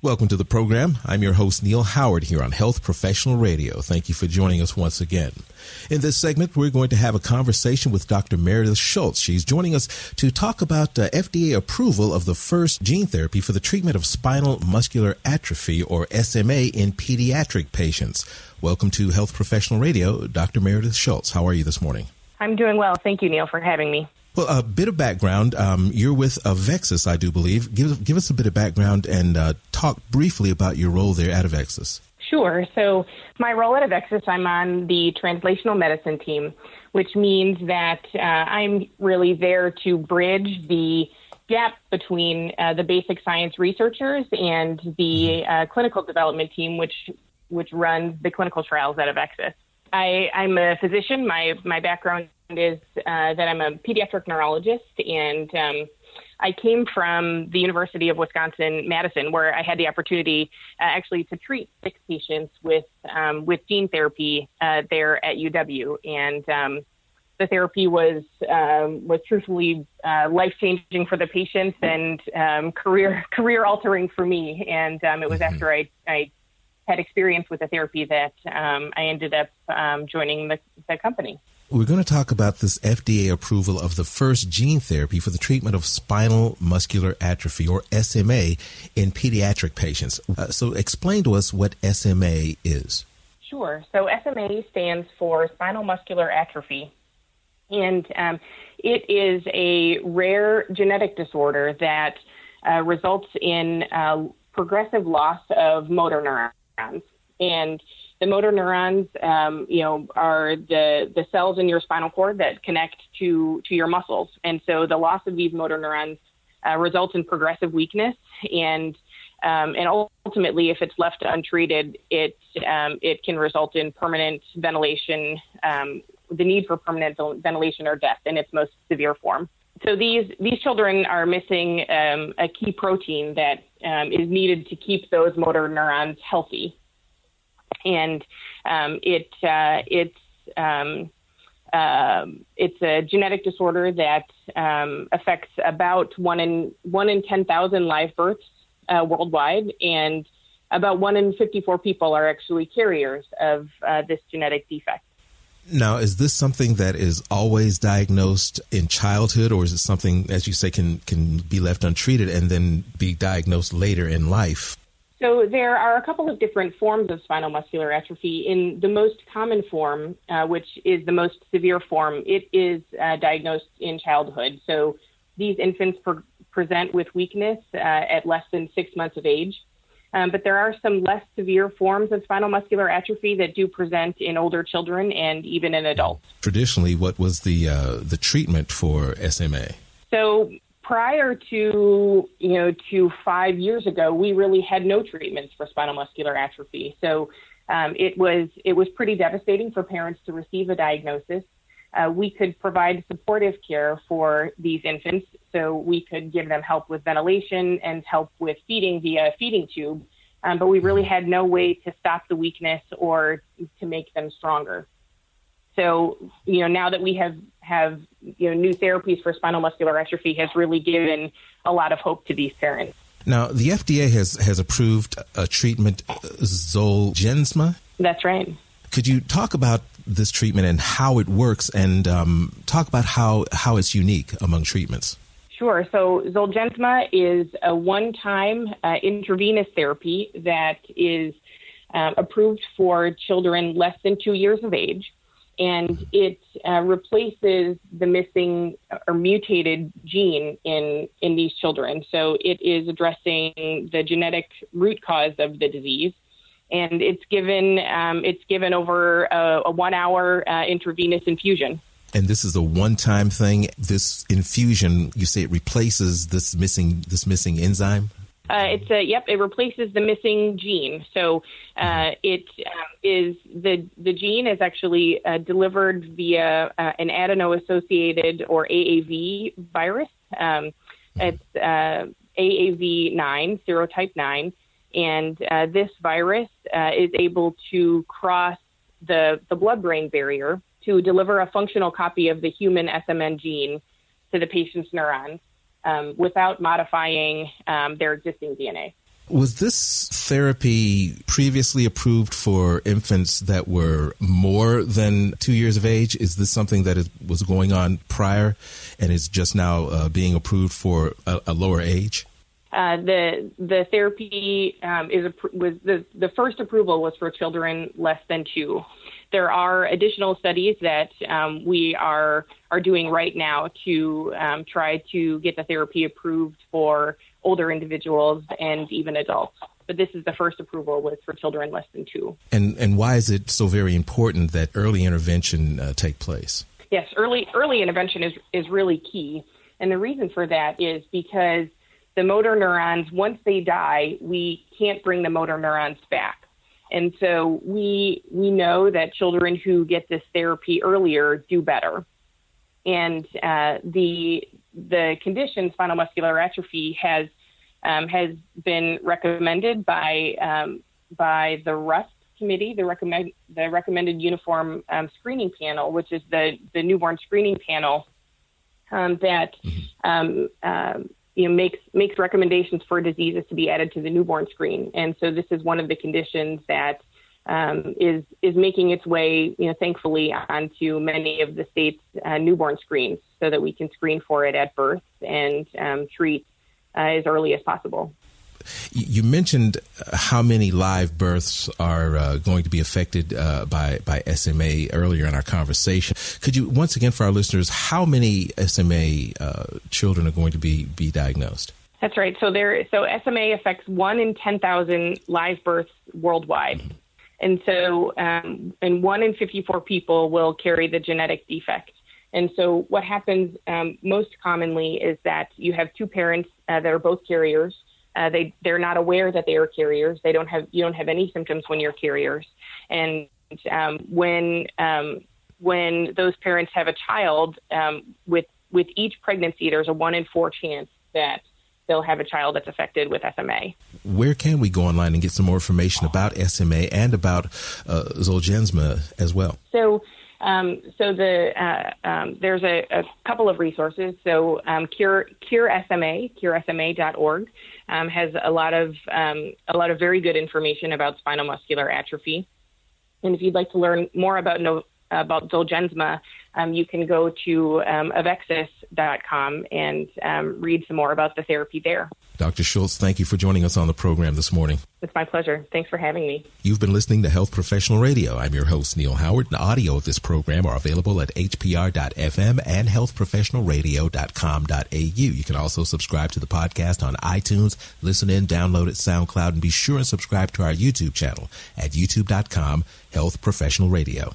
Welcome to the program. I'm your host, Neil Howard, here on Health Professional Radio. Thank you for joining us once again. In this segment, we're going to have a conversation with Dr. Meredith Schultz. She's joining us to talk about FDA approval of the first gene therapy for the treatment of spinal muscular atrophy, or SMA, in pediatric patients. Welcome to Health Professional Radio, Dr. Meredith Schultz. How are you this morning? I'm doing well. Thank you, Neil, for having me. Well, a bit of background. You're with Avexis, I do believe. Give us a bit of background and talk briefly about your role there at Avexis. Sure. So my role at Avexis, I'm on the translational medicine team, which means that I'm really there to bridge the gap between the basic science researchers and the clinical development team, which runs the clinical trials at Avexis. I'm a physician. My background is that I'm a pediatric neurologist, and I came from the University of Wisconsin-Madison, where I had the opportunity actually to treat 6 patients with gene therapy there at UW, and the therapy was truthfully life-changing for the patients and career-altering for me. And it was after I had experience with the therapy that I ended up joining the company. We're going to talk about this FDA approval of the first gene therapy for the treatment of spinal muscular atrophy, or SMA, in pediatric patients. So explain to us what SMA is. Sure. So SMA stands for spinal muscular atrophy, and it is a rare genetic disorder that results in progressive loss of motor neurons. And the motor neurons, are the cells in your spinal cord that connect to your muscles. And so the loss of these motor neurons results in progressive weakness. And ultimately, if it's left untreated, it can result in permanent ventilation, the need for permanent ventilation, or death in its most severe form. So these children are missing a key protein that is needed to keep those motor neurons healthy, and it's a genetic disorder that affects about 1 in 10,000 live births worldwide, and about 1 in 54 people are actually carriers of this genetic defect. Now, is this something that is always diagnosed in childhood, or is it something, as you say, can be left untreated and then be diagnosed later in life? So there are a couple of different forms of spinal muscular atrophy. In the most common form, which is the most severe form, it is diagnosed in childhood. So these infants present with weakness at less than 6 months of age. But there are some less severe forms of spinal muscular atrophy that do present in older children and even in adults. Traditionally, what was the treatment for SMA? So prior to 5 years ago, we really had no treatments for spinal muscular atrophy. So it was pretty devastating for parents to receive a diagnosis. We could provide supportive care for these infants, so we could give them help with ventilation and help with feeding via a feeding tube, but we really had no way to stop the weakness or to make them stronger. So, now that we have new therapies for spinal muscular atrophy, has really given a lot of hope to these parents. Now, the FDA has approved a treatment, Zolgensma? That's right. Could you talk about this treatment and how it works, and talk about how it's unique among treatments? Sure. So Zolgensma is a one-time intravenous therapy that is approved for children less than 2 years of age, and it replaces the missing or mutated gene in these children. So it is addressing the genetic root cause of the disease. And it's given over a 1-hour intravenous infusion. And this is a one-time thing. This infusion, you say, it replaces this missing enzyme. It replaces the missing gene. So the gene is actually delivered via an adeno-associated, or AAV, virus. It's AAV9, serotype 9. And this virus is able to cross the blood-brain barrier to deliver a functional copy of the human SMN gene to the patient's neurons without modifying their existing DNA. Was this therapy previously approved for infants that were more than 2 years of age? Is this something that was going on prior and is just now being approved for a lower age? The therapy was the first approval was for children less than two. There are additional studies that we are doing right now to try to get the therapy approved for older individuals and even adults. But this is the first approval was for children less than two. And why is it so very important that early intervention take place? Yes, early intervention is really key. And the reason for that is because the motor neurons, once they die, we can't bring the motor neurons back. And so we know that children who get this therapy earlier do better. And the condition spinal muscular atrophy has been recommended by the RUSP committee, the recommended uniform screening panel, which is the newborn screening panel that makes recommendations for diseases to be added to the newborn screen. And so this is one of the conditions that is making its way, thankfully, onto many of the state's newborn screens so that we can screen for it at birth and treat as early as possible. You mentioned how many live births are going to be affected by SMA earlier in our conversation. Could you, once again for our listeners, how many SMA children are going to be diagnosed? That's right. So SMA affects 1 in 10,000 live births worldwide. Mm-hmm. And so, and 1 in 54 people will carry the genetic defect. And so what happens most commonly is that you have two parents that are both carriers. They're not aware that they are carriers. You don't have any symptoms when you're carriers. And when those parents have a child, with each pregnancy, there's a 1 in 4 chance that they'll have a child that's affected with SMA. Where can we go online and get some more information about SMA and about Zolgensma as well? So there's a couple of resources. So Cure SMA, curesma.org, has a lot of very good information about spinal muscular atrophy. And if you'd like to learn more about Zolgensma, you can go to Avexis.com and read some more about the therapy there. Dr. Schultz, thank you for joining us on the program this morning. It's my pleasure. Thanks for having me. You've been listening to Health Professional Radio. I'm your host, Neil Howard. The audio of this program are available at hpr.fm and healthprofessionalradio.com.au. You can also subscribe to the podcast on iTunes, listen in, download it, SoundCloud, and be sure and subscribe to our YouTube channel at youtube.com/Health Professional Radio.